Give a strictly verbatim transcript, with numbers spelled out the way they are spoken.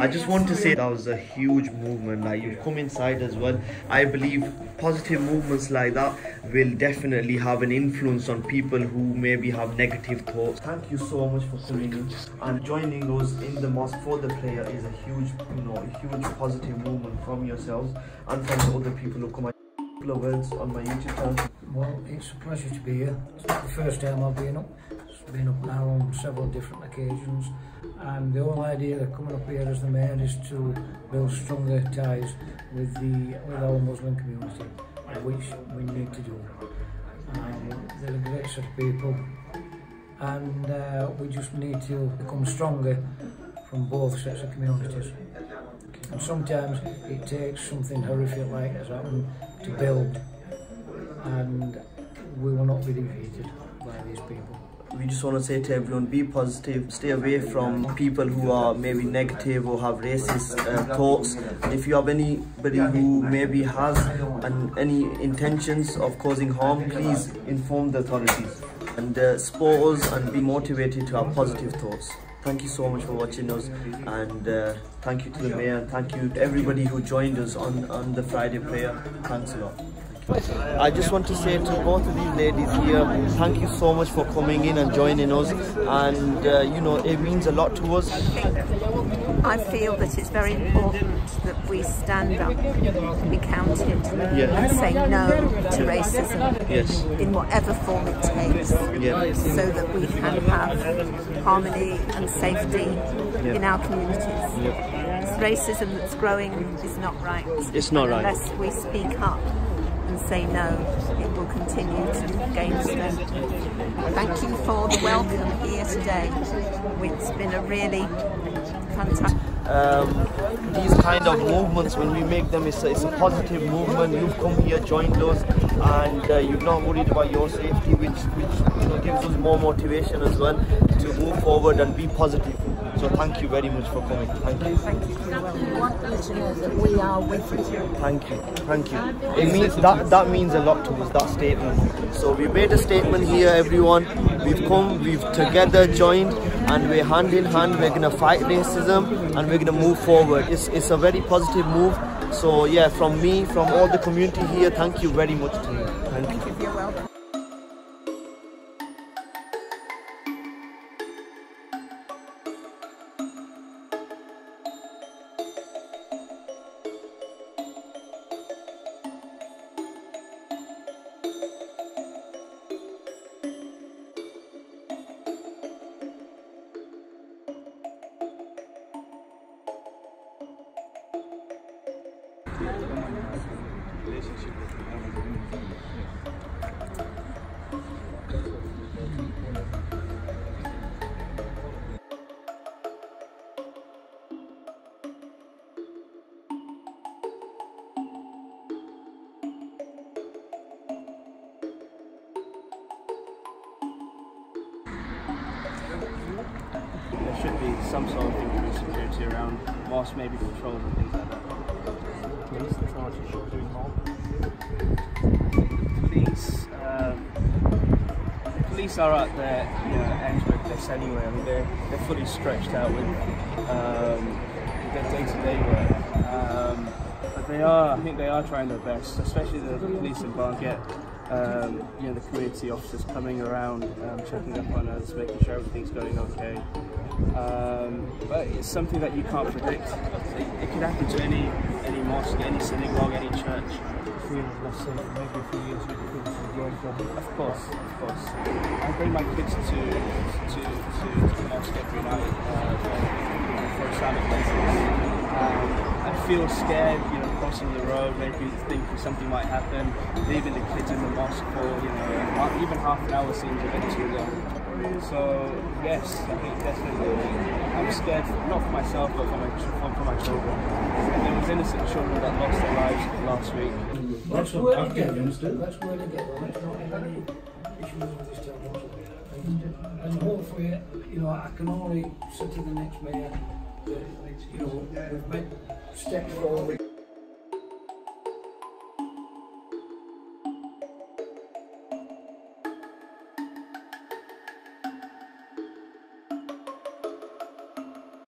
I just want to say that was a huge movement. Like, you come inside as well. I believe positive movements like that will definitely have an influence on people who maybe have negative thoughts. Thank you so much for coming in and joining us in the mosque for the prayer. Is a huge, you know, a huge positive movement from yourselves and from the other people who come. A couple of words on my YouTube channel. Well, it's a pleasure to be here. It's not the first time I've been up. It's been up now on several different occasions, and the whole idea of coming up here as the mayor is to build stronger ties with the with our Muslim community, which we need to do. Um, they're a great set of people, and uh, we just need to become stronger from both sets of communities. And sometimes it takes something horrific like has happened to build, and we will not be defeated by these people. We just want to say to everyone, be positive, stay away from people who are maybe negative or have racist uh, thoughts. If you have anybody who maybe has an, any intentions of causing harm, please inform the authorities and uh, support us and be motivated to have positive thoughts. Thank you so much for watching us, and uh, thank you to the mayor, and thank you to everybody who joined us on, on the Friday prayer. Thanks a lot. I just want to say to both of these ladies here, thank you so much for coming in and joining us, and uh, you know, it means a lot to us. I feel that it's very important that we stand up and be counted, yeah, and say no to racism, yes, in whatever form it takes, yeah, so that we can have harmony and safety, yeah, in our communities. Yeah. This racism that's growing is not right. It's not right. Unless we speak up and say no, it will continue to gain strength. Thank you for the welcome here today. It's been a really fantastic... Um, these kind of movements, when we make them, it's a, it's a positive movement. You've come here, joined us, and uh, you're not worried about your safety, which, which you know, gives us more motivation as well to move forward and be positive. So thank you very much for coming. Thank you. Thank you. We want you to know that we are with you. Thank you. Thank you. It means that that means a lot to us, that statement. So we made a statement here, everyone. We've come, we've together joined, and we're hand in hand. We're gonna fight racism, and we're gonna move forward. It's it's a very positive move. So yeah, from me, from all the community here, thank you very much to you. Thank you. You're welcome. Relationship with the government. There should be some sort of thing to do, security around mosques, maybe patrols and things like that. Police, that's not what you should be doing more. The police, uh, the police are at their, you know, edge with this anyway. I mean, they're, they're fully stretched out with um, their day-to-day work. Um, but they are, I think they are trying their best, especially the police in Barnsley. Um, you know, the community officers coming around, um, checking up on us, making sure everything's going okay. Um, but it's something that you can't predict. It, it could happen to any any mosque, any synagogue, any church. Let's say maybe a few years we could enjoy from. Of course, of course. I bring my kids to to to, to the mosque every night uh, for Islamic lessons. Um, I feel scared, you know, crossing the road, maybe thinking something might happen, leaving the kids in the mosque for, you know, even half an hour seems a bit too long. So, yes, I think definitely, I'm scared, not for myself, but for my, for my children. And there was innocent children that lost their lives last week. That's where they get them, that's where they get them, that's not any issues with this town. And hopefully, you know, I can only sit to the next mayor. You know, we've made steps forward.